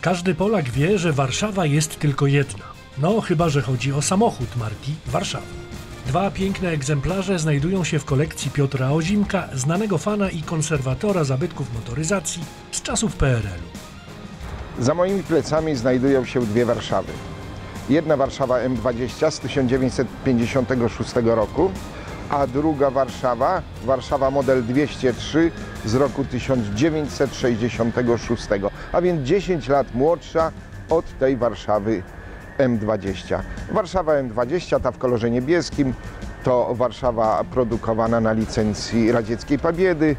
Każdy Polak wie, że Warszawa jest tylko jedna. No, chyba że chodzi o samochód marki Warszawa. Dwa piękne egzemplarze znajdują się w kolekcji Piotra Ozimka, znanego fana i konserwatora zabytków motoryzacji z czasów PRL-u. Za moimi plecami znajdują się dwie Warszawy. Jedna Warszawa M20 z 1956 roku, a druga Warszawa, Warszawa model 203 z roku 1966, a więc 10 lat młodsza od tej Warszawy M20. Warszawa M20, ta w kolorze niebieskim, to Warszawa produkowana na licencji radzieckiej Pabiedy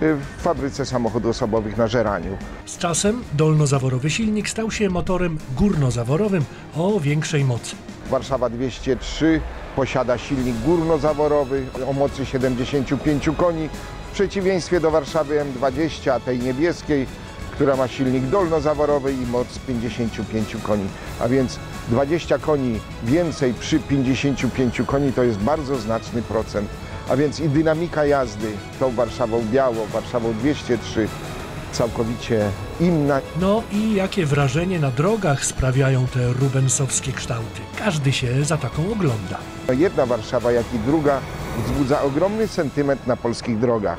w fabryce samochodów osobowych na Żeraniu. Z czasem dolnozaworowy silnik stał się motorem górnozaworowym o większej mocy. Warszawa 203 posiada silnik górnozaworowy o mocy 75 koni. W przeciwieństwie do Warszawy M20, tej niebieskiej, która ma silnik dolnozaworowy i moc 55 koni. A więc 20 koni więcej przy 55 koni to jest bardzo znaczny procent. A więc i dynamika jazdy tą Warszawą białą, Warszawą 203 całkowicie inna. No i jakie wrażenie na drogach sprawiają te rubensowskie kształty. Każdy się za taką ogląda. Jedna Warszawa, jak i druga wzbudza ogromny sentyment na polskich drogach.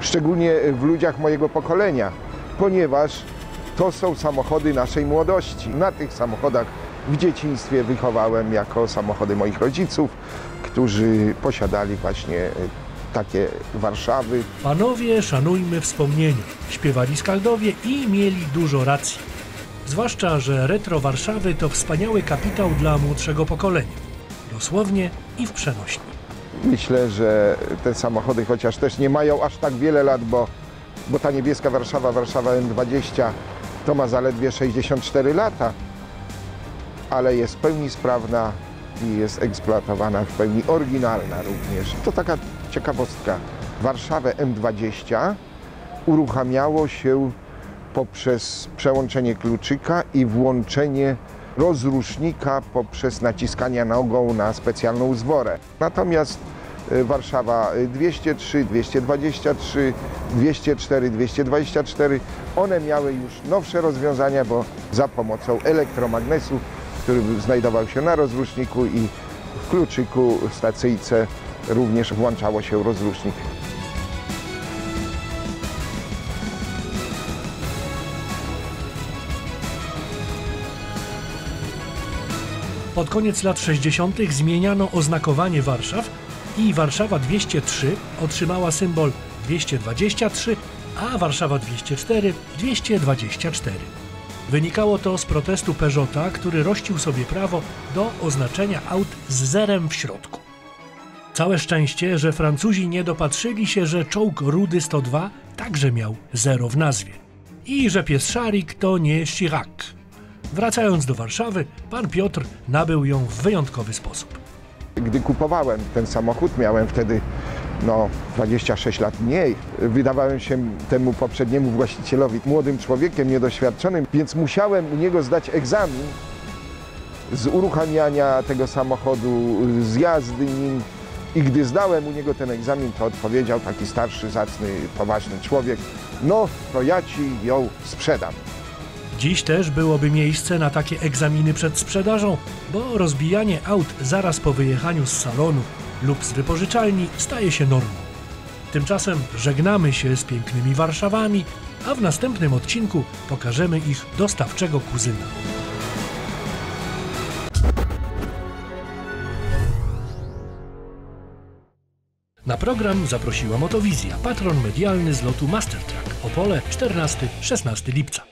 Szczególnie w ludziach mojego pokolenia, ponieważ to są samochody naszej młodości. Na tych samochodach w dzieciństwie wychowałem jako samochody moich rodziców, którzy posiadali właśnie takie Warszawy. Panowie, szanujmy wspomnienia. Śpiewali skaldowie i mieli dużo racji. Zwłaszcza, że retro Warszawy to wspaniały kapitał dla młodszego pokolenia. Dosłownie i w przenośni. Myślę, że te samochody chociaż też nie mają aż tak wiele lat, bo ta niebieska Warszawa, Warszawa M20 to ma zaledwie 64 lata, ale jest w pełni sprawna i jest eksploatowana, w pełni oryginalna również. To taka ciekawostka. Warszawę M20 uruchamiało się poprzez przełączenie kluczyka i włączenie rozrusznika poprzez naciskanie nogą na specjalną zworę. Natomiast Warszawa 203, 223, 204, 224, one miały już nowsze rozwiązania, bo za pomocą elektromagnesu, który znajdował się na rozruszniku i w kluczyku w stacyjce również włączało się rozrusznik. Pod koniec lat 60. zmieniano oznakowanie Warszaw i Warszawa 203 otrzymała symbol 223, a Warszawa 204 224. Wynikało to z protestu Peugeota, który rościł sobie prawo do oznaczenia aut z zerem w środku. Całe szczęście, że Francuzi nie dopatrzyli się, że czołg Rudy 102 także miał zero w nazwie. I że pies Szarik to nie Chirac. Wracając do Warszawy, pan Piotr nabył ją w wyjątkowy sposób. Gdy kupowałem ten samochód, miałem wtedy 26 lat mniej. Wydawałem się temu poprzedniemu właścicielowi młodym człowiekiem, niedoświadczonym, więc musiałem u niego zdać egzamin z uruchamiania tego samochodu, z jazdy nim. I gdy zdałem u niego ten egzamin, to odpowiedział taki starszy, zacny, poważny człowiek: no, to ja ci ją sprzedam. Dziś też byłoby miejsce na takie egzaminy przed sprzedażą, bo rozbijanie aut zaraz po wyjechaniu z salonu lub z wypożyczalni staje się normą. Tymczasem żegnamy się z pięknymi Warszawami, a w następnym odcinku pokażemy ich dostawczego kuzyna. Na program zaprosiła Motowizja, patron medialny z lotu Mastertrack, Opole 14-16 lipca.